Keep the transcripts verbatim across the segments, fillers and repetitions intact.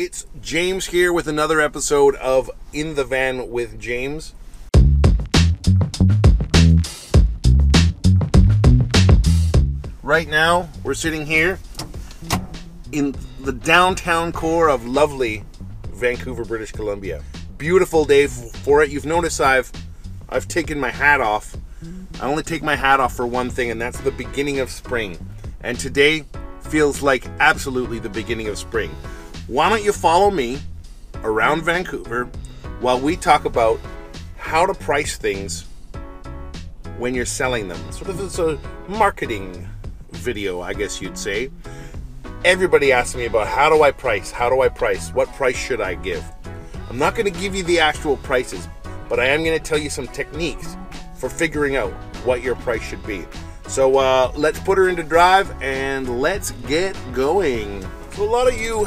It's James here with another episode of In the Van with James. Right now, we're sitting here in the downtown core of lovely Vancouver, British Columbia. Beautiful day for it. You've noticed I've I've taken my hat off. I only take my hat off for one thing, and that's the beginning of spring. And today feels like absolutely the beginning of spring. Why don't you follow me around Vancouver while we talk about how to price things when you're selling them. Sort of it's a marketing video, I guess you'd say. Everybody asks me about how do I price? How do I price? What price should I give? I'm not going to give you the actual prices, but I am going to tell you some techniques for figuring out what your price should be. So uh, let's put her into drive and let's get going. So a lot of you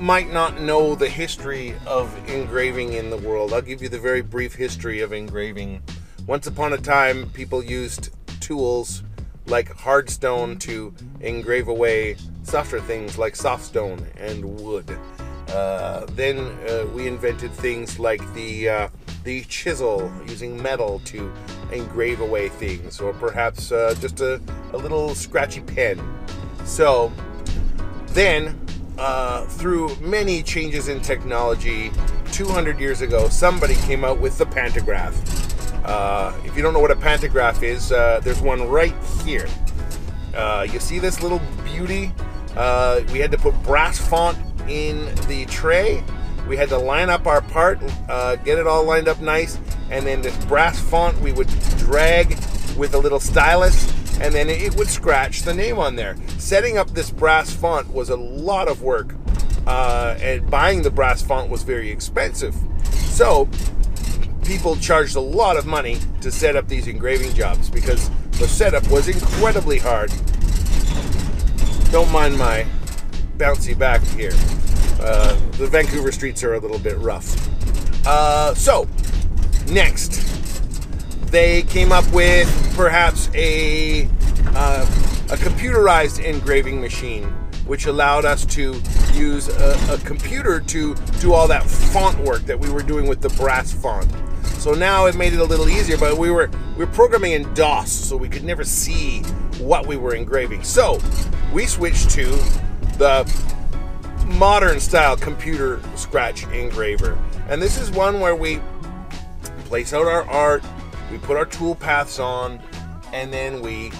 might not know the history of engraving in the world. I'll give you the very brief history of engraving. Once upon a time, people used tools like hard stone to engrave away softer things like soft stone and wood. Uh, then uh, we invented things like the uh, the chisel, using metal to engrave away things, or perhaps uh, just a, a little scratchy pen. So then Uh, through many changes in technology, two hundred years ago, somebody came out with the pantograph. Uh, if you don't know what a pantograph is, uh, there's one right here. Uh, you see this little beauty? Uh, we had to put brass font in the tray. We had to line up our part, uh, get it all lined up nice, and then this brass font we would drag with a little stylus, and then it would scratch the name on there. Setting up this brass font was a lot of work, uh, and buying the brass font was very expensive. So people charged a lot of money to set up these engraving jobs because the setup was incredibly hard. Don't mind my bouncy back here. Uh, the Vancouver streets are a little bit rough. Uh, so next, they came up with perhaps a, uh, a computerized engraving machine, which allowed us to use a, a computer to do all that font work that we were doing with the brass font. So now it made it a little easier, but we were, we were programming in DOS, so we could never see what we were engraving. So we switched to the modern style computer scratch engraver. And this is one where we place out our art, we put our tool paths on, and then we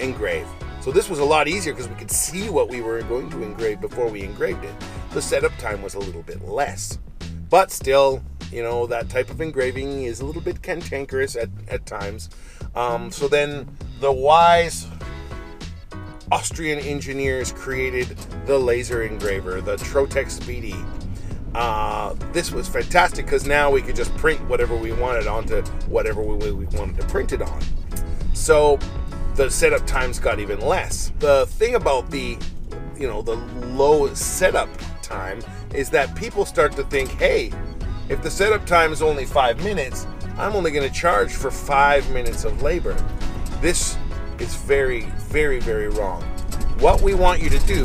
engrave. So this was a lot easier because we could see what we were going to engrave before we engraved it. The setup time was a little bit less. But still, you know, that type of engraving is a little bit cantankerous at, at times. Um, so then the wise Austrian engineers created the laser engraver, the Trotex Speedy. Uh, this was fantastic because now we could just print whatever we wanted onto whatever we, we wanted to print it on. So the setup times got even less. The thing about the, you know, the low setup time is that people start to think, hey, if the setup time is only five minutes, I'm only going to charge for five minutes of labor. This is very, very, very wrong. What we want you to do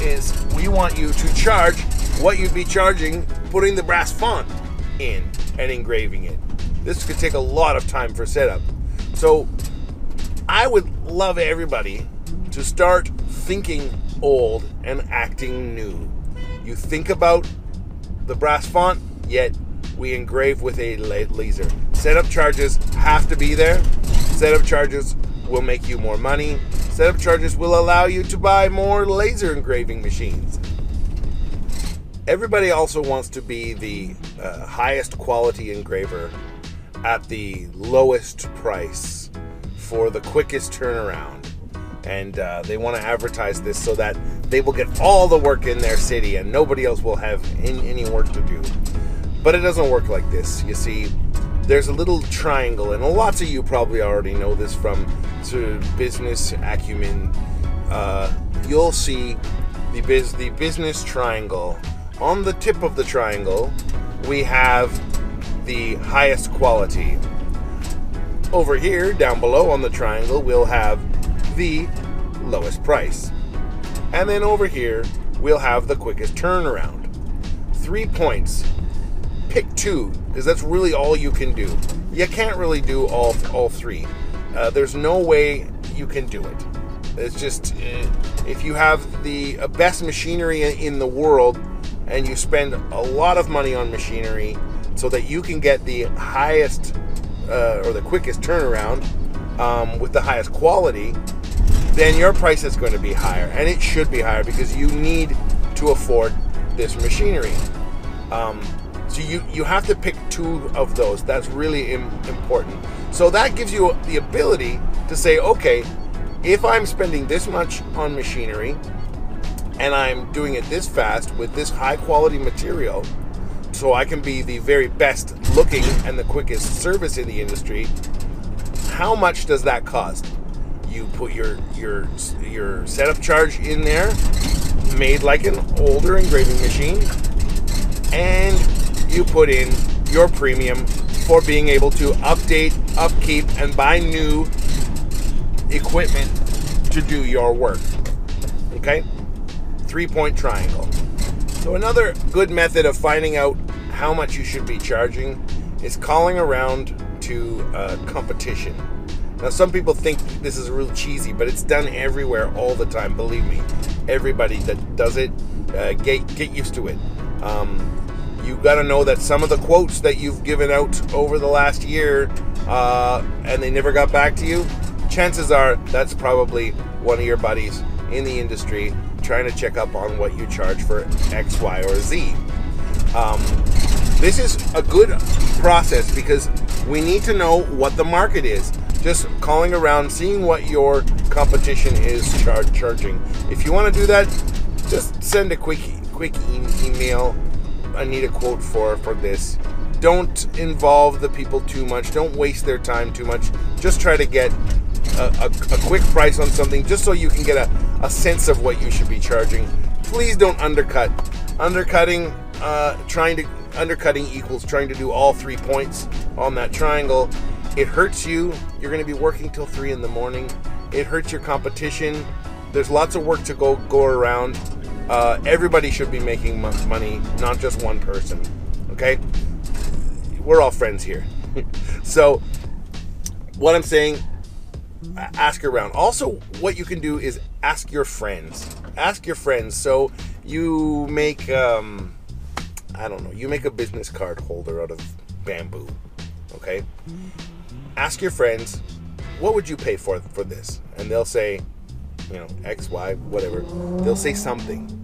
is we want you to charge what you'd be charging putting the brass font in and engraving it. This could take a lot of time for setup. So I would love everybody to start thinking old and acting new. You think about the brass font, yet we engrave with a laser. Setup charges have to be there. Setup charges will make you more money. Setup charges will allow you to buy more laser engraving machines. Everybody also wants to be the uh, highest quality engraver at the lowest price for the quickest turnaround. And uh, they want to advertise this so that they will get all the work in their city and nobody else will have in, any work to do. But it doesn't work like this. You see, there's a little triangle, and lots of you probably already know this from sort of business acumen. Uh, you'll see the, biz the business triangle. On the tip of the triangle, we have the highest quality. Over here, down below on the triangle, we'll have the lowest price. And then over here, will have the quickest turnaround. Three points. Pick two, because that's really all you can do. You can't really do all all three. Uh, there's no way you can do it. It's just, if you have the uh, best machinery in the world and you spend a lot of money on machinery so that you can get the highest uh, or the quickest turnaround um, with the highest quality, then your price is going to be higher, and it should be higher because you need to afford this machinery. Um, so you, you have to pick two of those. That's really im- important. So that gives you the ability to say, okay, if I'm spending this much on machinery and I'm doing it this fast with this high quality material, so I can be the very best looking and the quickest service in the industry, how much does that cost? You put your your your setup charge in there, made like an older engraving machine, and you put in your premium for being able to update, upkeep, and buy new equipment to do your work. Okay, three-point triangle. So another good method of finding out how much you should be charging is calling around to uh, competition. Now, some people think this is real cheesy, but it's done everywhere all the time. Believe me, everybody that does it, uh, get get used to it. Um, you got to know that some of the quotes that you've given out over the last year uh, and they never got back to you, chances are that's probably one of your buddies in the industry trying to check up on what you charge for X, Y, or Z. Um, this is a good process because we need to know what the market is. Just calling around, seeing what your competition is char charging. If you want to do that, just send a quick quick e email. I need a quote for for this. Don't involve the people too much. Don't waste their time too much. Just try to get a, a, a quick price on something, just so you can get a, a sense of what you should be charging. Please don't undercut. Undercutting, uh, trying to undercutting equals trying to do all three points on that triangle. It hurts you. You're going to be working till three in the morning. It hurts your competition. There's lots of work to go go around. Uh, everybody should be making money, not just one person. Okay, we're all friends here. So what I'm saying, ask around. Also, what you can do is ask your friends. Ask your friends. So you make, um, I don't know, you make a business card holder out of bamboo. Okay, ask your friends, what would you pay for for this? And they'll say, you know, X, Y, whatever. They'll say something.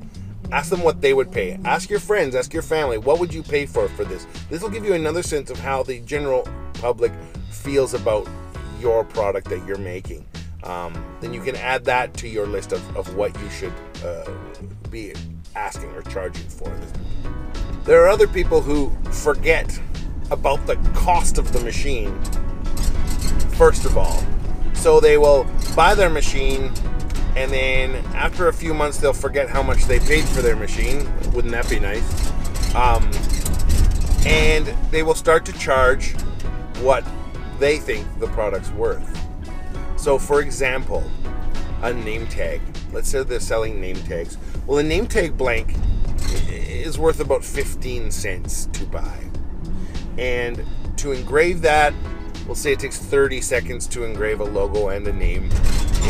Ask them what they would pay. Ask your friends, ask your family, what would you pay for for this? This will give you another sense of how the general public feels about your product that you're making. Um, then you can add that to your list of, of what you should uh, be asking or charging for this. There are other people who forget about the cost of the machine, first of all. So they will buy their machine, and then after a few months they'll forget how much they paid for their machine. Wouldn't that be nice? Um, and they will start to charge what they think the product's worth. So for example, a name tag. Let's say they're selling name tags. Well, a name tag blank is worth about fifteen cents to buy. And to engrave that, we'll say it takes thirty seconds to engrave a logo and a name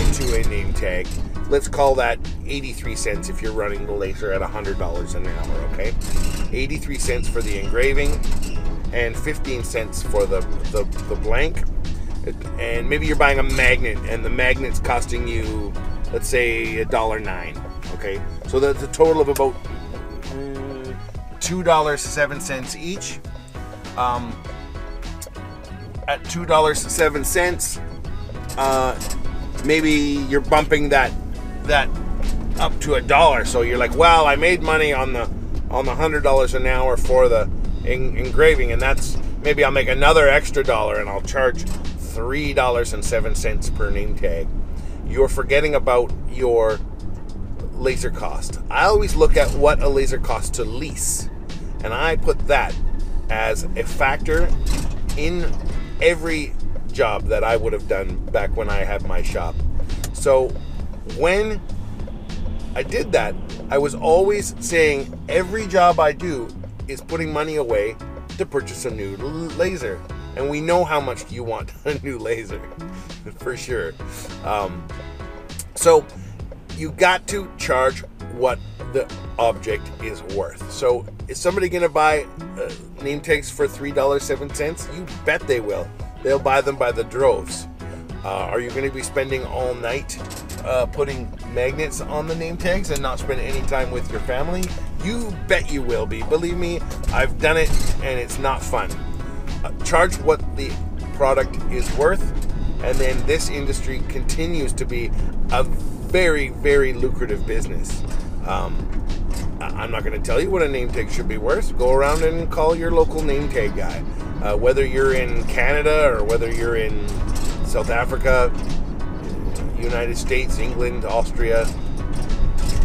into a name tag. Let's call that eighty-three cents if you're running the laser at one hundred dollars an hour, okay? eighty-three cents for the engraving and fifteen cents for the, the, the blank. And maybe you're buying a magnet and the magnet's costing you, let's say, one dollar and nine cents, okay? So that's a total of about two dollars and seven cents each. Um, at two dollars and seven cents, uh, maybe you're bumping that that up to a dollar. So you're like, "Wow, I made money on the on the hundred dollars an hour for the en engraving, and that's maybe I'll make another extra dollar, and I'll charge three dollars and seven cents per name tag." You're forgetting about your laser cost. I always look at what a laser costs to lease, and I put that as a factor in every job that I would have done back when I had my shop. So when I did that. I was always saying every job I do is putting money away to purchase a new laser. And we know how much you want a new laser, for sure. Um, so you got to charge what the object is worth. So is somebody gonna buy uh, name tags for three dollars and seven cents? You bet they will. They'll buy them by the droves. Uh, are you gonna be spending all night uh, putting magnets on the name tags and not spend any time with your family? You bet you will be. Believe me, I've done it and it's not fun. Uh, charge what the product is worth, and then this industry continues to be a very, very lucrative business. Um, I'm not going to tell you what a name tag should be worth. Go around and call your local name tag guy. Uh, whether you're in Canada or whether you're in South Africa, United States, England, Austria,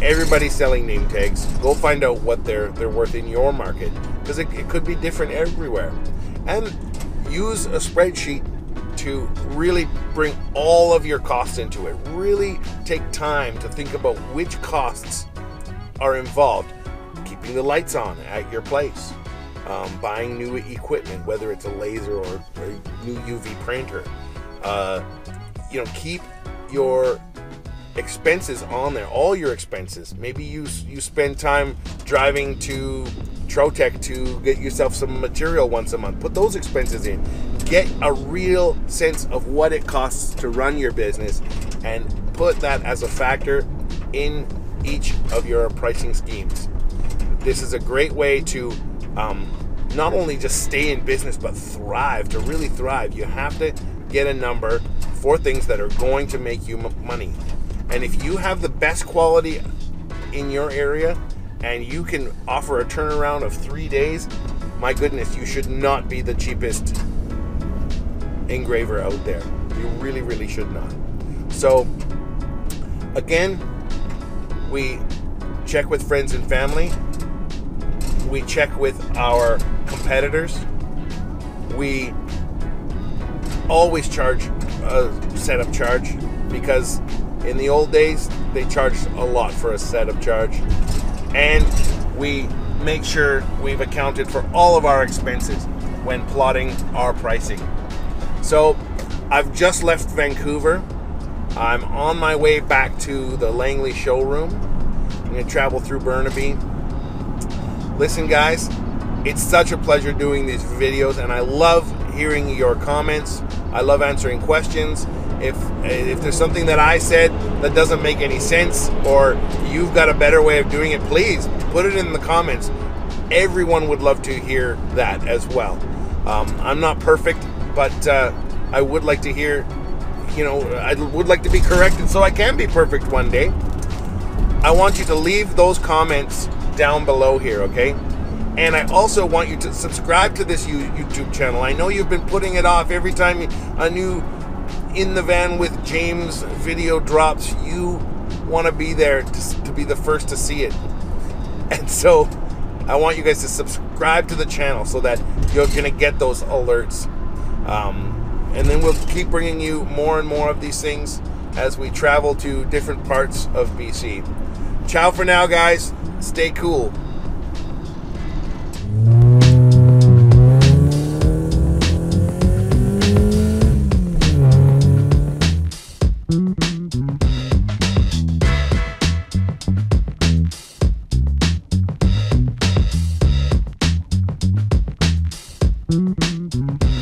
everybody's selling name tags. Go find out what they're they're worth in your market, because it, it could be different everywhere. And use a spreadsheet to really bring all of your costs into it. Really take time to think about which costs are involved. Keeping the lights on at your place, um, buying new equipment, whether it's a laser or a new U V printer. Uh, you know, keep your expenses on there, all your expenses. Maybe you you spend time driving to Trotec to get yourself some material once a month. Put those expenses in. Get a real sense of what it costs to run your business and put that as a factor in each of your pricing schemes. This is a great way to um, not only just stay in business, but thrive. To really thrive, you have to get a number for things that are going to make you m money. And if you have the best quality in your area, and you can offer a turnaround of three days, my goodness, you should not be the cheapest engraver out there. You really, really should not. So, again, we check with friends and family. We check with our competitors. We always charge a setup charge, because in the old days, they charged a lot for a setup charge. And we make sure we've accounted for all of our expenses when plotting our pricing. So I've just left Vancouver. I'm on my way back to the Langley showroom. I'm going to travel through Burnaby. Listen, guys, it's such a pleasure doing these videos, and I love hearing your comments. I love answering questions. If, if there's something that I said that doesn't make any sense, or you've got a better way of doing it, please put it in the comments. Everyone would love to hear that as well. Um, I'm not perfect, but uh, I would like to hear, you know, I would like to be corrected so I can be perfect one day. I want you to leave those comments down below here, okay? And I also want you to subscribe to this YouTube channel. I know you've been putting it off. Every time a new In the Van with James video drops, you want to be there to, to be the first to see it. And so I want you guys to subscribe to the channel so that you're going to get those alerts. Um, and then we'll keep bringing you more and more of these things as we travel to different parts of B C. Ciao for now, guys. Stay cool. Mm-hmm.